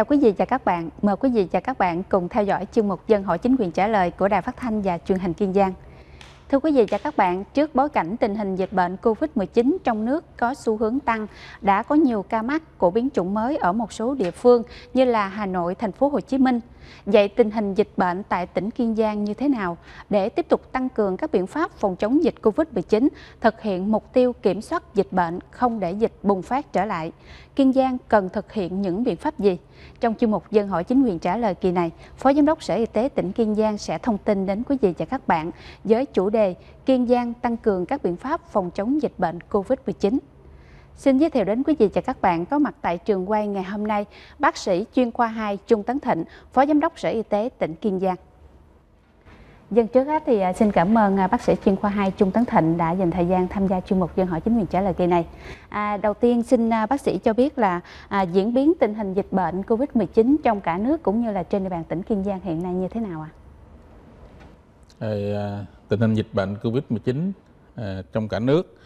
chào quý vị và các bạn. Mời quý vị và các bạn cùng theo dõi chương mục Dân hỏi chính quyền trả lời của Đài Phát thanh và Truyền hình Kiên Giang. Thưa quý vị và các bạn, trước bối cảnh tình hình dịch bệnh COVID-19 trong nước có xu hướng tăng, đã có nhiều ca mắc của biến chủng mới ở một số địa phương như là Hà Nội, thành phố Hồ Chí Minh. Vậy tình hình dịch bệnh tại tỉnh Kiên Giang như thế nào? Để tiếp tục tăng cường các biện pháp phòng chống dịch COVID-19, thực hiện mục tiêu kiểm soát dịch bệnh, không để dịch bùng phát trở lại, Kiên Giang cần thực hiện những biện pháp gì? Trong chương mục Dân hỏi chính quyền trả lời kỳ này, Phó Giám đốc Sở Y tế tỉnh Kiên Giang sẽ thông tin đến quý vị và các bạn với chủ đề Kiên Giang tăng cường các biện pháp phòng chống dịch bệnh COVID-19. Xin giới thiệu đến quý vị và các bạn có mặt tại trường quay ngày hôm nay, bác sĩ chuyên khoa 2 Trung Tấn Thịnh, Phó Giám đốc Sở Y tế tỉnh Kiên Giang. Dân trước hết thì xin cảm ơn bác sĩ chuyên khoa 2 Trung Tấn Thịnh đã dành thời gian tham gia chuyên mục Dân hỏi chính quyền trả lời kỳ này. Đầu tiên xin bác sĩ cho biết là diễn biến tình hình dịch bệnh COVID-19 trong cả nước cũng như là trên địa bàn tỉnh Kiên Giang hiện nay như thế nào ạ? Tình hình dịch bệnh COVID-19 trong cả nước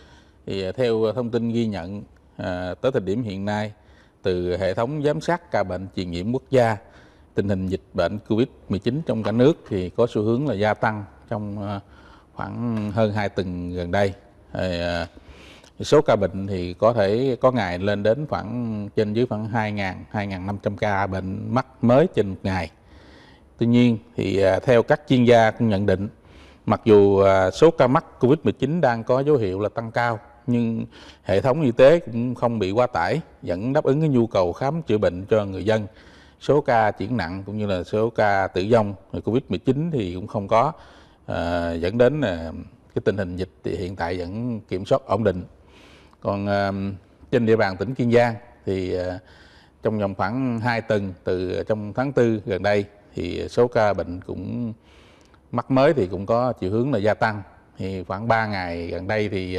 thì theo thông tin ghi nhận tới thời điểm hiện nay từ hệ thống giám sát ca bệnh truyền nhiễm quốc gia, tình hình dịch bệnh COVID-19 trong cả nước thì có xu hướng là gia tăng trong khoảng hơn 2 tuần gần đây. Số ca bệnh thì có thể có ngày lên đến khoảng trên dưới khoảng 2.500 ca bệnh mắc mới trên một ngày. Tuy nhiên thì theo các chuyên gia cũng nhận định, mặc dù số ca mắc COVID-19 đang có dấu hiệu là tăng cao, nhưng hệ thống y tế cũng không bị quá tải, vẫn đáp ứng cái nhu cầu khám chữa bệnh cho người dân. Số ca chuyển nặng cũng như là số ca tử vong COVID-19 thì cũng không có, dẫn đến cái tình hình dịch thì hiện tại vẫn kiểm soát ổn định. Còn trên địa bàn tỉnh Kiên Giang thì trong vòng khoảng 2 tuần từ trong tháng 4 gần đây thì số ca bệnh cũng mắc mới thì cũng có chiều hướng là gia tăng. Thì khoảng 3 ngày gần đây thì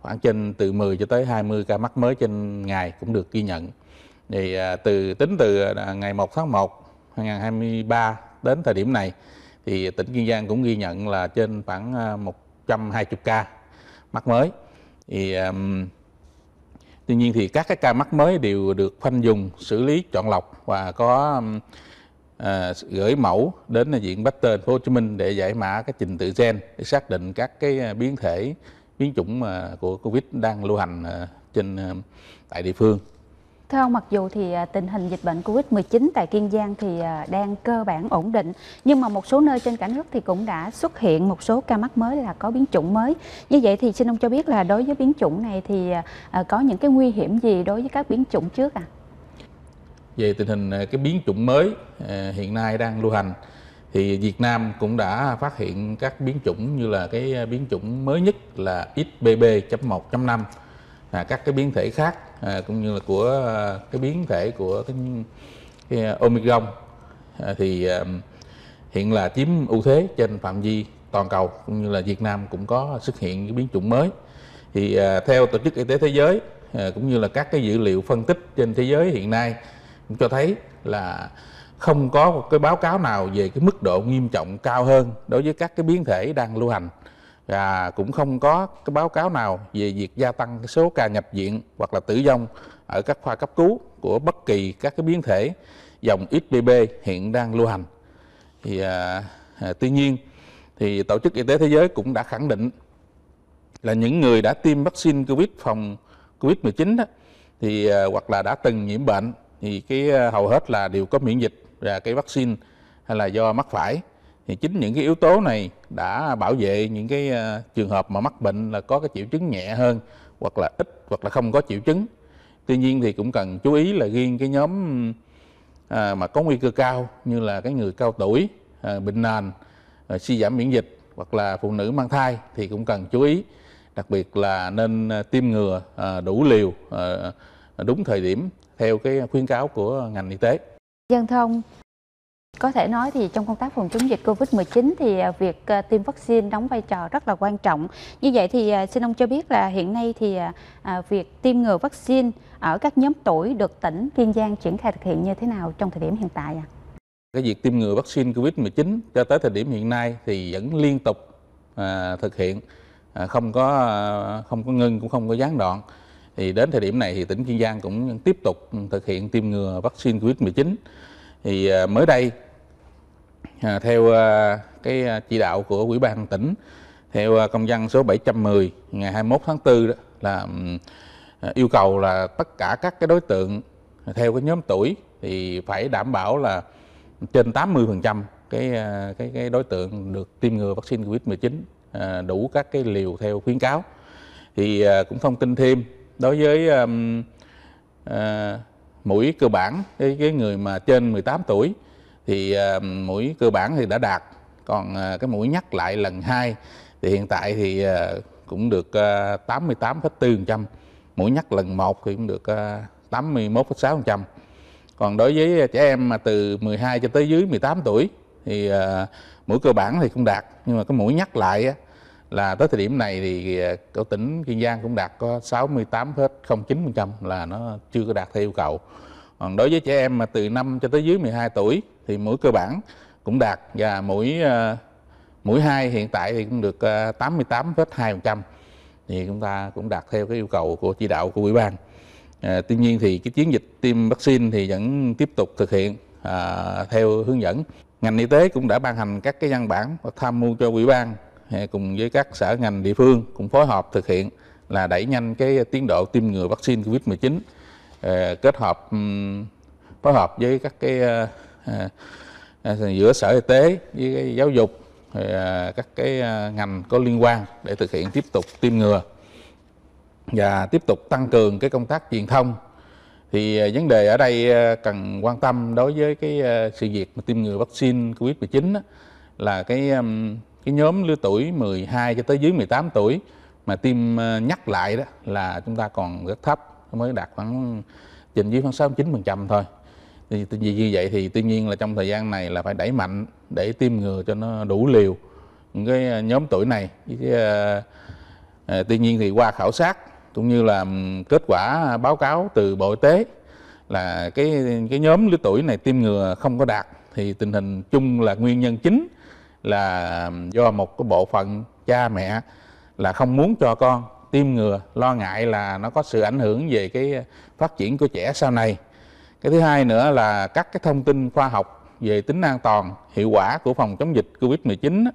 khoảng trên từ 10 cho tới 20 ca mắc mới trên ngày cũng được ghi nhận. Thì tính từ ngày 1 tháng 1 2023 đến thời điểm này thì tỉnh Kiên Giang cũng ghi nhận là trên khoảng 120 ca mắc mới. Thì tuy nhiên thì các cái ca mắc mới đều được khoanh vùng, xử lý chọn lọc và có gửi mẫu đến viện Pasteur Thành phố Hồ Chí Minh để giải mã các trình tự gen để xác định các cái biến chủng của Covid đang lưu hành trên tại địa phương. Thưa ông, mặc dù thì tình hình dịch bệnh COVID-19 tại Kiên Giang thì đang cơ bản ổn định, nhưng mà một số nơi trên cả nước thì cũng đã xuất hiện một số ca mắc mới là có biến chủng mới. Như vậy thì xin ông cho biết là đối với biến chủng này thì có những cái nguy hiểm gì đối với các biến chủng trước ạ? Về tình hình cái biến chủng mới hiện nay đang lưu hành thì Việt Nam cũng đã phát hiện các biến chủng như là cái biến chủng mới nhất là XBB.1.5, các cái biến thể khác cũng như là của cái biến thể của cái Omicron thì hiện là chiếm ưu thế trên phạm vi toàn cầu, cũng như là Việt Nam cũng có xuất hiện cái biến chủng mới. Thì theo Tổ chức Y tế Thế giới cũng như là các cái dữ liệu phân tích trên thế giới hiện nay cũng cho thấy là không có một cái báo cáo nào về cái mức độ nghiêm trọng cao hơn đối với các cái biến thể đang lưu hành, và cũng không có cái báo cáo nào về việc gia tăng cái số ca nhập viện hoặc là tử vong ở các khoa cấp cứu của bất kỳ các cái biến thể dòng XBB hiện đang lưu hành. Thì tuy nhiên thì Tổ chức Y tế Thế giới cũng đã khẳng định là những người đã tiêm vaccine phòng Covid-19 thì hoặc là đã từng nhiễm bệnh thì cái hầu hết là đều có miễn dịch và cái vaccine hay là do mắc phải. Thì chính những cái yếu tố này đã bảo vệ những cái trường hợp mà mắc bệnh là có cái triệu chứng nhẹ hơn hoặc là ít hoặc là không có triệu chứng. Tuy nhiên thì cũng cần chú ý là riêng cái nhóm mà có nguy cơ cao như là cái người cao tuổi, bệnh nền, suy giảm miễn dịch hoặc là phụ nữ mang thai thì cũng cần chú ý. Đặc biệt là nên tiêm ngừa đủ liều đúng thời điểm theo cái khuyến cáo của ngành y tế. Dân thông. Có thể nói thì trong công tác phòng chống dịch COVID-19 thì việc tiêm vaccine đóng vai trò rất là quan trọng. Như vậy thì xin ông cho biết là hiện nay thì việc tiêm ngừa vaccine ở các nhóm tuổi được tỉnh Kiên Giang triển khai thực hiện như thế nào trong thời điểm hiện tại ạ? Cái việc tiêm ngừa vaccine COVID-19 cho tới thời điểm hiện nay thì vẫn liên tục thực hiện, không có ngưng cũng không có gián đoạn. Thì đến thời điểm này thì tỉnh Kiên Giang cũng tiếp tục thực hiện tiêm ngừa vaccine COVID-19. Thì mới đây, theo cái chỉ đạo của Ủy ban tỉnh, theo công văn số 710 ngày 21 tháng 4 đó, là yêu cầu là tất cả các cái đối tượng theo cái nhóm tuổi thì phải đảm bảo là trên 80% cái đối tượng được tiêm ngừa vaccine COVID-19 đủ các cái liều theo khuyến cáo. Thì cũng thông tin thêm đối với mũi cơ bản, cái người mà trên 18 tuổi thì mũi cơ bản thì đã đạt, còn cái mũi nhắc lại lần 2 thì hiện tại thì cũng được 88,4%, mũi nhắc lần 1 thì cũng được 81,6%. Còn đối với trẻ em mà từ 12 cho tới dưới 18 tuổi thì mũi cơ bản thì không đạt, nhưng mà cái mũi nhắc lại là tới thời điểm này thì của tỉnh Kiên Giang cũng đạt có 68,09%, là nó chưa có đạt theo yêu cầu. Còn đối với trẻ em mà từ 5 cho tới dưới 12 tuổi thì mũi cơ bản cũng đạt, và mũi 2 hiện tại thì cũng được 88,2%, thì chúng ta cũng đạt theo cái yêu cầu của chỉ đạo của Ủy ban. Tuy nhiên thì cái chiến dịch tiêm vaccine thì vẫn tiếp tục thực hiện theo hướng dẫn. Ngành y tế cũng đã ban hành các cái văn bản và tham mưu cho Ủy ban cùng với các sở ngành địa phương cũng phối hợp thực hiện là đẩy nhanh cái tiến độ tiêm ngừa vaccine COVID-19, kết hợp phối hợp với các cái giữa Sở Y tế với cái giáo dục, các cái ngành có liên quan để thực hiện tiếp tục tiêm ngừa và tiếp tục tăng cường cái công tác truyền thông. Thì vấn đề ở đây cần quan tâm đối với cái sự việc mà tiêm ngừa vaccine COVID-19 là cái nhóm lứa tuổi 12 cho tới dưới 18 tuổi mà tiêm nhắc lại đó là chúng ta còn rất thấp, mới đạt khoảng trên dưới khoảng 69% thôi. Thì như vậy thì tuy nhiên là trong thời gian này là phải đẩy mạnh để tiêm ngừa cho nó đủ liều những cái nhóm tuổi này. Tuy nhiên thì qua khảo sát cũng như là kết quả báo cáo từ Bộ Y tế là cái nhóm lứa tuổi này tiêm ngừa không có đạt, thì tình hình chung là nguyên nhân chính là do một cái bộ phận cha mẹ là không muốn cho con tiêm ngừa, lo ngại là nó có sự ảnh hưởng về cái phát triển của trẻ sau này. Cái thứ hai nữa là các cái thông tin khoa học về tính an toàn, hiệu quả của phòng chống dịch COVID-19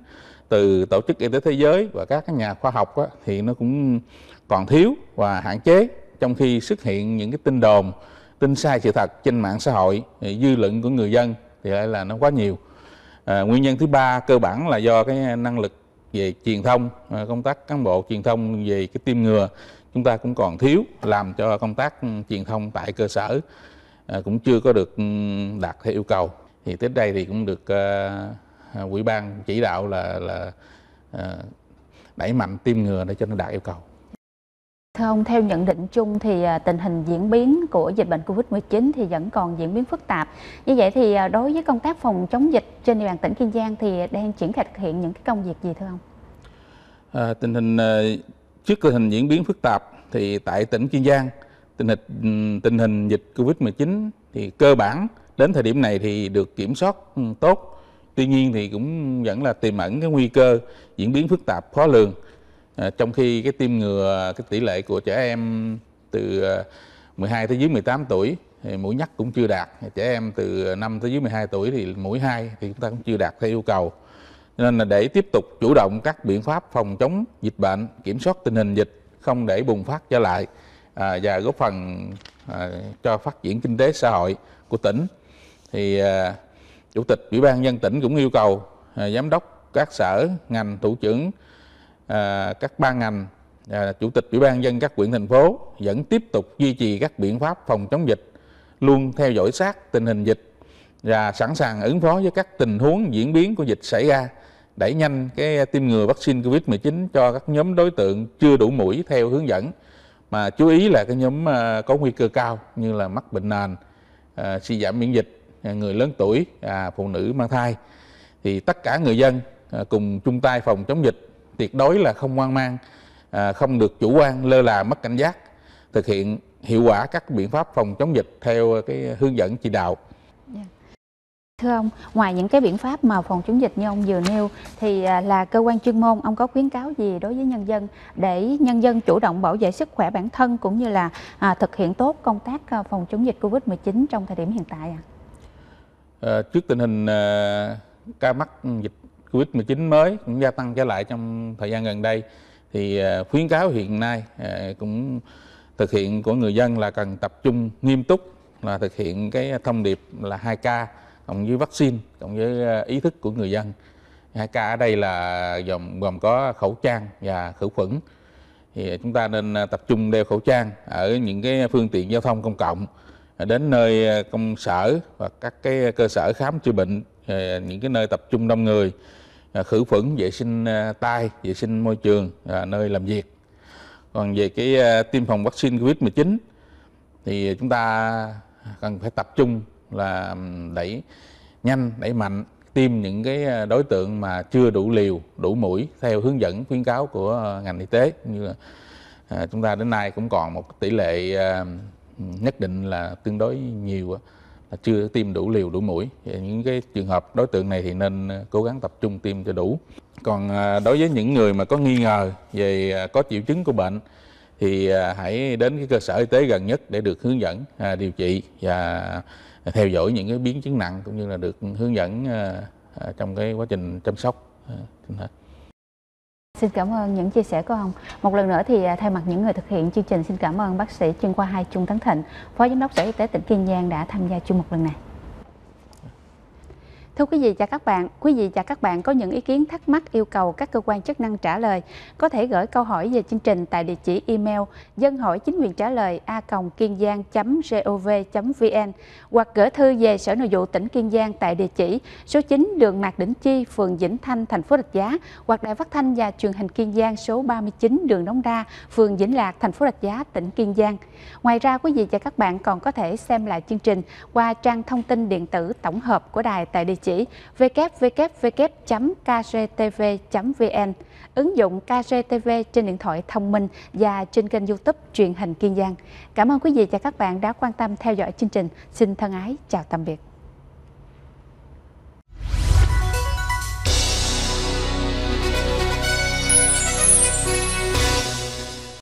từ Tổ chức Y tế Thế giới và các nhà khoa học thì nó cũng còn thiếu và hạn chế, trong khi xuất hiện những cái tin đồn, tin sai sự thật trên mạng xã hội, dư luận của người dân thì lại là nó quá nhiều. Nguyên nhân thứ ba cơ bản là do cái năng lực về truyền thông, công tác cán bộ truyền thông về cái tiêm ngừa chúng ta cũng còn thiếu, làm cho công tác truyền thông tại cơ sở cũng chưa có được đạt theo yêu cầu. Thì tới đây thì cũng được Ủy ban chỉ đạo là đẩy mạnh tiêm ngừa để cho nó đạt yêu cầu. Thưa ông, theo nhận định chung thì tình hình diễn biến của dịch bệnh COVID-19 thì vẫn còn diễn biến phức tạp. Như vậy thì đối với công tác phòng chống dịch trên địa bàn tỉnh Kiên Giang thì đang triển khai thực hiện những cái công việc gì thưa ông? Trước tình hình diễn biến phức tạp thì tại tỉnh Kiên Giang tình hình dịch COVID-19 thì cơ bản đến thời điểm này thì được kiểm soát tốt. Tuy nhiên thì cũng vẫn là tiềm ẩn cái nguy cơ diễn biến phức tạp khó lường. Trong khi cái tiêm ngừa, cái tỷ lệ của trẻ em từ 12 tới dưới 18 tuổi thì mũi nhắc cũng chưa đạt, trẻ em từ 5 tới dưới 12 tuổi thì mũi 2 thì chúng ta cũng chưa đạt theo yêu cầu. Nên là để tiếp tục chủ động các biện pháp phòng chống dịch bệnh, kiểm soát tình hình dịch, không để bùng phát trở lại và góp phần cho phát triển kinh tế xã hội của tỉnh, thì Chủ tịch Ủy ban nhân dân tỉnh cũng yêu cầu giám đốc các sở ngành, thủ trưởng các ban ngành, Chủ tịch Ủy ban nhân dân các huyện thành phố vẫn tiếp tục duy trì các biện pháp phòng chống dịch, luôn theo dõi sát tình hình dịch và sẵn sàng ứng phó với các tình huống diễn biến của dịch xảy ra, đẩy nhanh cái tiêm ngừa vaccine COVID-19 cho các nhóm đối tượng chưa đủ mũi theo hướng dẫn, mà chú ý là cái nhóm có nguy cơ cao như là mắc bệnh nền, suy giảm miễn dịch, người lớn tuổi, phụ nữ mang thai. Thì tất cả người dân cùng chung tay phòng chống dịch, tuyệt đối là không hoang mang, không được chủ quan lơ là mất cảnh giác, thực hiện hiệu quả các biện pháp phòng chống dịch theo cái hướng dẫn chỉ đạo. Thưa ông, ngoài những cái biện pháp mà phòng chống dịch như ông vừa nêu thì là cơ quan chuyên môn, ông có khuyến cáo gì đối với nhân dân để nhân dân chủ động bảo vệ sức khỏe bản thân cũng như là thực hiện tốt công tác phòng chống dịch Covid-19 trong thời điểm hiện tại ạ? Trước tình hình ca mắc dịch Covid-19 mới cũng gia tăng trở lại trong thời gian gần đây thì khuyến cáo hiện nay cũng thực hiện của người dân là cần tập trung nghiêm túc là thực hiện cái thông điệp là 2K cộng với vaccine, cộng với ý thức của người dân. 2K ở đây là gồm có khẩu trang và khử khuẩn. Thì chúng ta nên tập trung đeo khẩu trang ở những cái phương tiện giao thông công cộng, đến nơi công sở và các cái cơ sở khám chữa bệnh, những cái nơi tập trung đông người, khử khuẩn, vệ sinh tay, vệ sinh môi trường, nơi làm việc. Còn về cái tiêm phòng vaccine Covid-19 thì chúng ta cần phải tập trung là đẩy nhanh, đẩy mạnh tiêm những cái đối tượng mà chưa đủ liều, đủ mũi theo hướng dẫn khuyến cáo của ngành y tế. Như là chúng ta đến nay cũng còn một tỷ lệ nhất định là tương đối nhiều là chưa tiêm đủ liều, đủ mũi. Những cái trường hợp đối tượng này thì nên cố gắng tập trung tiêm cho đủ. Còn đối với những người mà có nghi ngờ về có triệu chứng của bệnh thì hãy đến cái cơ sở y tế gần nhất để được hướng dẫn điều trị và theo dõi những cái biến chứng nặng cũng như là được hướng dẫn trong cái quá trình chăm sóc. Xin cảm ơn những chia sẻ của ông. Một lần nữa thì thay mặt những người thực hiện chương trình xin cảm ơn bác sĩ chuyên khoa 2 Trung Tấn Thịnh, Phó Giám đốc Sở Y tế tỉnh Kiên Giang đã tham gia chuyên mục lần này. Thưa quý vị và các bạn có những ý kiến thắc mắc yêu cầu các cơ quan chức năng trả lời, có thể gửi câu hỏi về chương trình tại địa chỉ email dân hỏi chính quyền trả lời a@kiangiang.gov.vn hoặc gửi thư về Sở Nội vụ tỉnh Kiên Giang tại địa chỉ số 9 đường Mạc Đỉnh Chi, phường Vĩnh Thanh, thành phố Rạch Giá hoặc Đài Phát thanh và Truyền hình Kiên Giang số 39 đường Đống Đa, phường Vĩnh Lạc, thành phố Rạch Giá, tỉnh Kiên Giang. Ngoài ra quý vị và các bạn còn có thể xem lại chương trình qua trang thông tin điện tử tổng hợp của đài tại địa chỉ www.kctv.vn, ứng dụng KCTV trên điện thoại thông minh và trên kênh YouTube Truyền hình Kiên Giang. Cảm ơn quý vị và các bạn đã quan tâm theo dõi chương trình. Xin thân ái chào tạm biệt.